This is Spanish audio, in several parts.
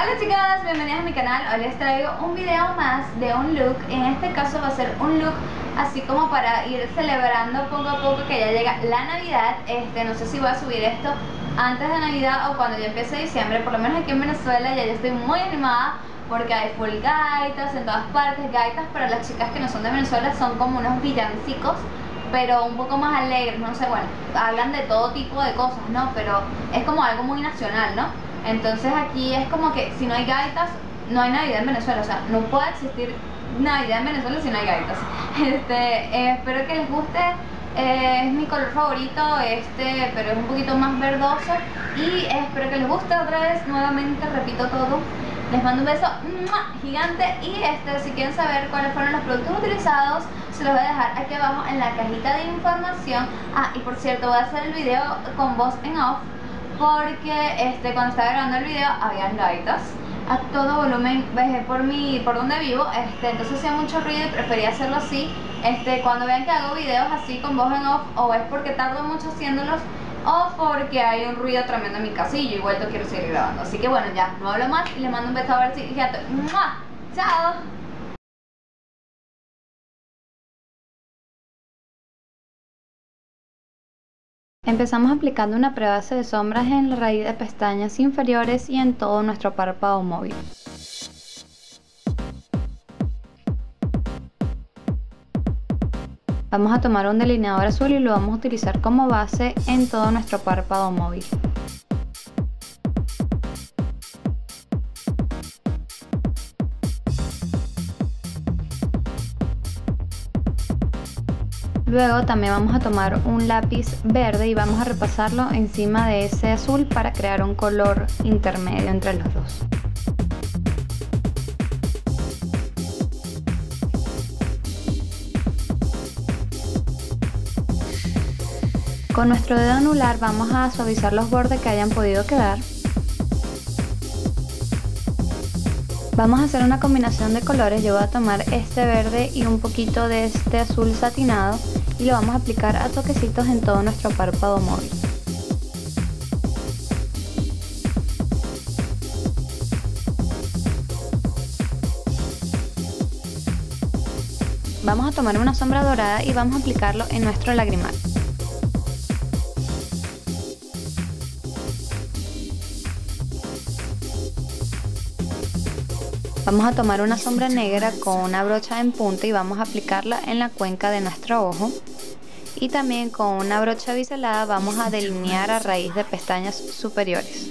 Hola chicas, bienvenidas a mi canal. Hoy les traigo un video más de un look. En este caso va a ser un look así como para ir celebrando poco a poco que ya llega la Navidad. No sé si voy a subir esto antes de Navidad o cuando ya empiece diciembre. Por lo menos aquí en Venezuela ya estoy muy animada porque hay full gaitas en todas partes. Gaitas para las chicas que no son de Venezuela son como unos villancicos, pero un poco más alegres, no sé, bueno, hablan de todo tipo de cosas, ¿no? Pero es como algo muy nacional, ¿no? Entonces aquí es como que si no hay gaitas, no hay Navidad en Venezuela. O sea, no puede existir Navidad en Venezuela si no hay gaitas. Espero que les guste. Es mi color favorito pero es un poquito más verdoso. Y espero que les guste otra vez. Nuevamente repito todo. Les mando un beso gigante. Y si quieren saber cuáles fueron los productos utilizados, se los voy a dejar aquí abajo en la cajita de información. Ah, y por cierto, voy a hacer el video con voz en off porque cuando estaba grabando el video había gaitas a todo volumen por donde vivo, entonces hacía mucho ruido y prefería hacerlo así. Cuando vean que hago videos así con voz en off, o es porque tardo mucho haciéndolos o porque hay un ruido tremendo en mi casa y yo igual no quiero seguir grabando. Así que bueno, ya no hablo más y les mando un beso a ver si ya estoy. ¡Mua! ¡Chao! Empezamos aplicando una prebase de sombras en la raíz de pestañas inferiores y en todo nuestro párpado móvil. Vamos a tomar un delineador azul y lo vamos a utilizar como base en todo nuestro párpado móvil. Luego también vamos a tomar un lápiz verde y vamos a repasarlo encima de ese azul para crear un color intermedio entre los dos. Con nuestro dedo anular vamos a suavizar los bordes que hayan podido quedar. Vamos a hacer una combinación de colores. Yo voy a tomar este verde y un poquito de este azul satinado y lo vamos a aplicar a toquecitos en todo nuestro párpado móvil. Vamos a tomar una sombra dorada y vamos a aplicarlo en nuestro lagrimal. Vamos a tomar una sombra negra con una brocha en punta y vamos a aplicarla en la cuenca de nuestro ojo. Y también con una brocha biselada vamos a delinear a raíz de pestañas superiores.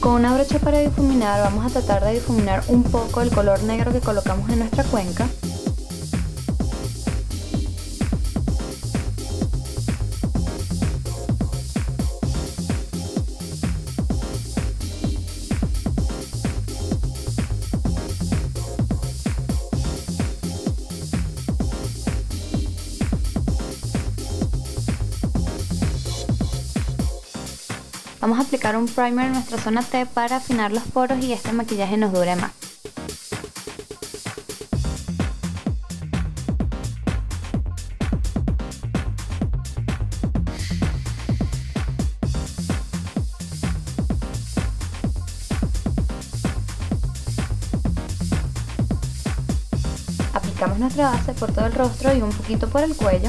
Con una brocha para difuminar vamos a tratar de difuminar un poco el color negro que colocamos en nuestra cuenca. Vamos a aplicar un primer en nuestra zona T para afinar los poros y este maquillaje nos dure más. Aplicamos nuestra base por todo el rostro y un poquito por el cuello.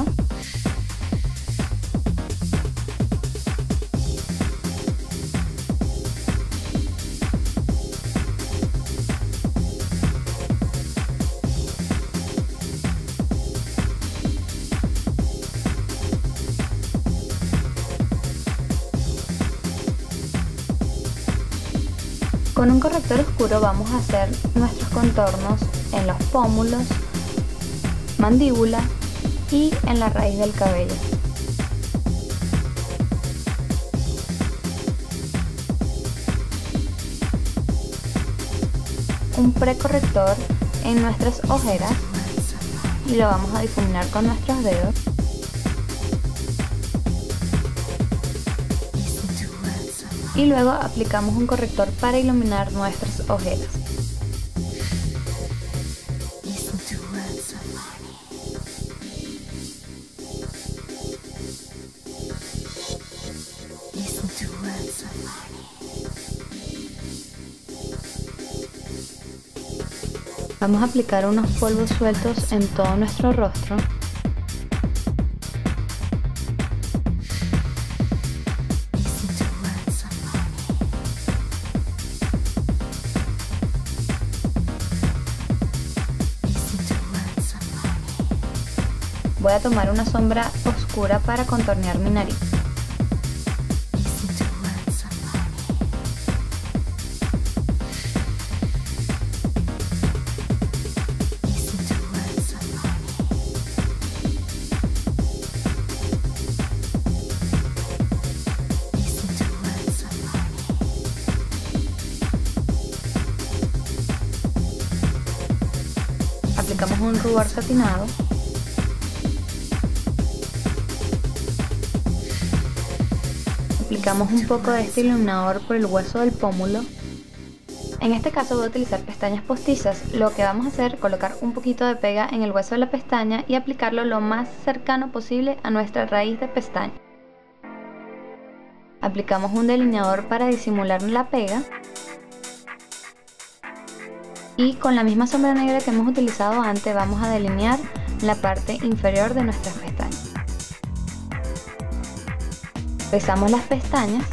Con un corrector oscuro vamos a hacer nuestros contornos en los pómulos, mandíbula y en la raíz del cabello. Un precorrector en nuestras ojeras y lo vamos a difuminar con nuestros dedos. y luego aplicamos un corrector para iluminar nuestras ojeras. Vamos a aplicar unos polvos sueltos en todo nuestro rostro. Voy a tomar una sombra oscura para contornear mi nariz. Aplicamos un rubor satinado. Aplicamos un poco de este iluminador por el hueso del pómulo. En este caso voy a utilizar pestañas postizas. Lo que vamos a hacer es colocar un poquito de pega en el hueso de la pestaña y aplicarlo lo más cercano posible a nuestra raíz de pestaña. Aplicamos un delineador para disimular la pega. Y con la misma sombra negra que hemos utilizado antes vamos a delinear la parte inferior de nuestras pestañas. Pesamos las pestañas.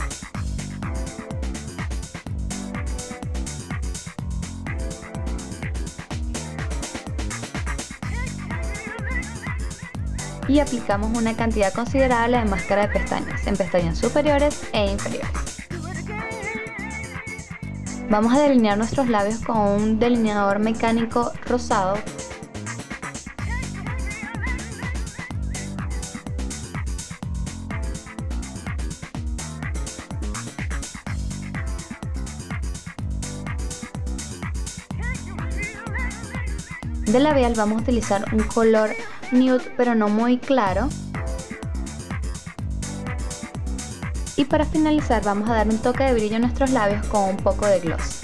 Y aplicamos una cantidad considerable de máscara de pestañas en pestañas superiores e inferiores. Vamos a delinear nuestros labios con un delineador mecánico rosado. De labial vamos a utilizar un color nude pero no muy claro. Y para finalizar vamos a dar un toque de brillo a nuestros labios con un poco de gloss.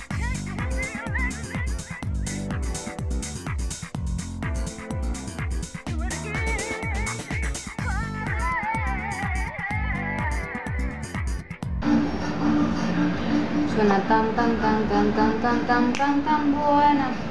Suena tan tan tan tan tan tan tan tan tan buena.